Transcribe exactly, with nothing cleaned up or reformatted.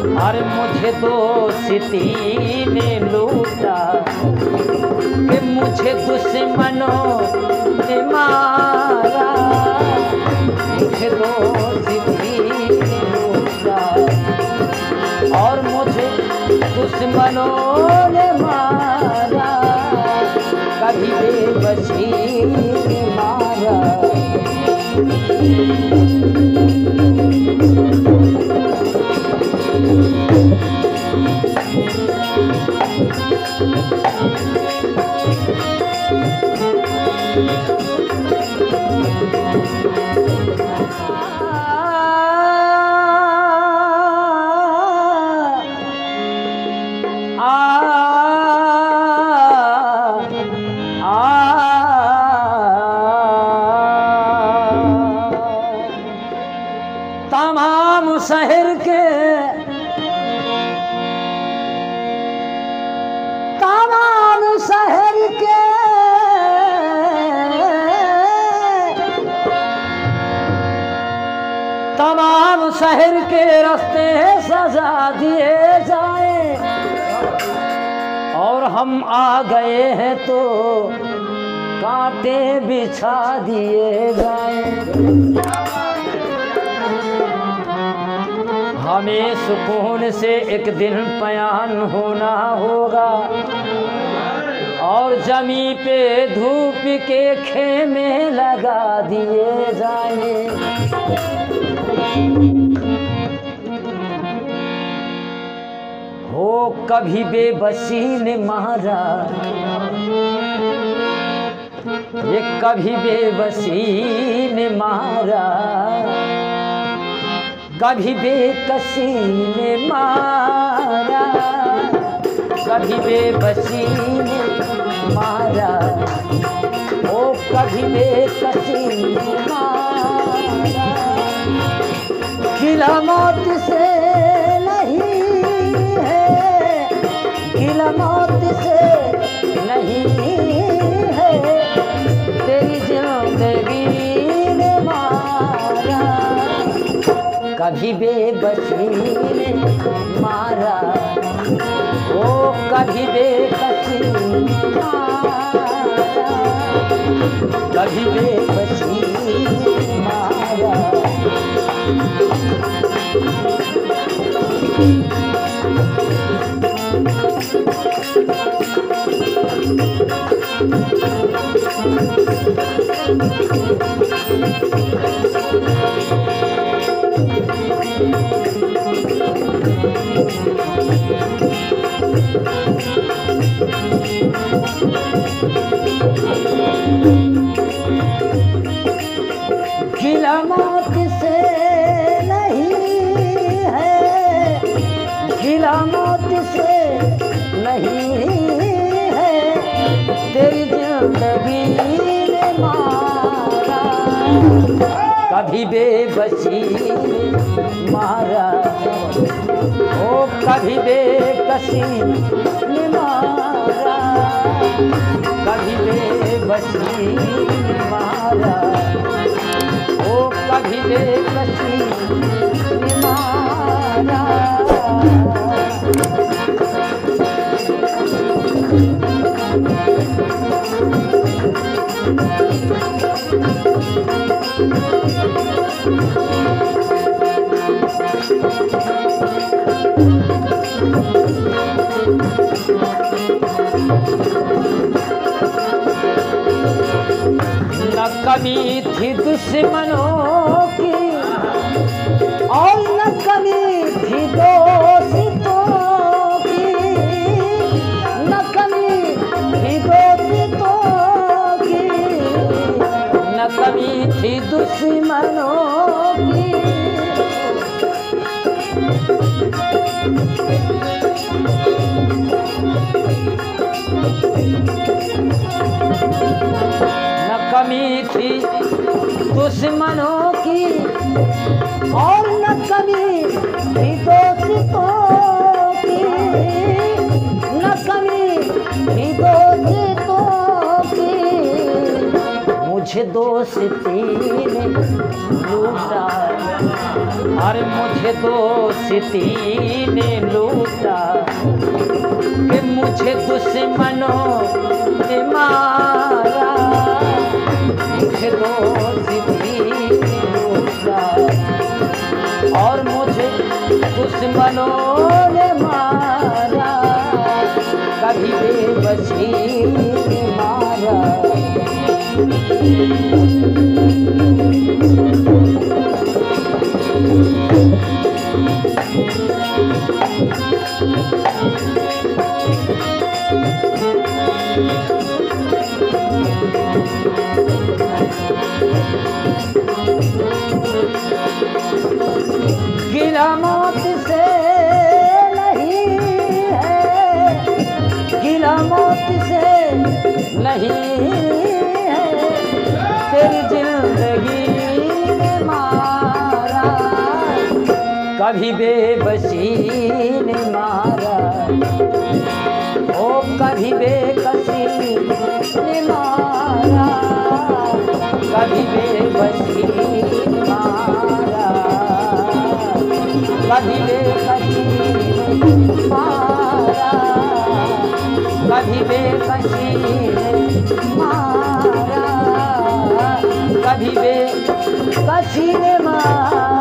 और मुझे दोस्ती ने लूटा कि मुझे दुश्मनों ने मारा। मुझे दोस्ती ने लूटा और मुझे दुश्मनों ने मारा। कभी बेबसी ने मारा। तमाम शहर के तमाम शहर के तमाम शहर के रास्ते सजा दिए जाए। और हम आ गए हैं तो कांटे बिछा दिए जाए। हमें सुकून से एक दिन बयान होना होगा और जमी पे धूप के खेमे लगा दिए जाए। हो कभी बेबसी ने मारा। ये कभी बेबसी ने मारा। कभी बेकसी ने मारा। कभी बेबसी ने मारा। ओ कभी बेकसी ने मारा। गिला मौत से नहीं है। गिला मौत से नहीं है। तेरी जिंदगी कभी बेबसी ने मारा। ओ कभी बेबसी ने मारा। कभी बेबसी ने मारा। गिला मौत से नहीं है। गिला मौत से नहीं है। तेरी जिंदगी ने मारा। कभी बेबसी ने मारा। ओ कभी बेकसी ने मारा। कभी बेबसी ने मारा। ओ कभी बेकसी ने न कमी थी दुश्मनों की और न कमी थी दोस्तों की। न कमी थी दोस्तों की। न कमी थी दुश्मनों की। न कमी थी दुश्मनों की और न कमी थी दोस्तों की। न कमी थी दोस्तों की। मुझे दोस्ती ने लूटा, अरे मुझे दोस्ती ने लूटा कि मुझे दुश्मनों ने मारा। मुझे दोस्ती ने लूटा और मुझे दुश्मनों ने मारा, कभी बेबसी ने मारा। गिला मौत से नहीं है, गिला मौत से नहीं, तेरी जिंदगी ने मारा, कभी बेबसी ने मारा, ओ कभी बेकसी ने मारा, कभी बेबसी ने मारा, कभी बेकसी ने मारा, कभी बेकसी ने मारा, कभी बेकसी ने मारा।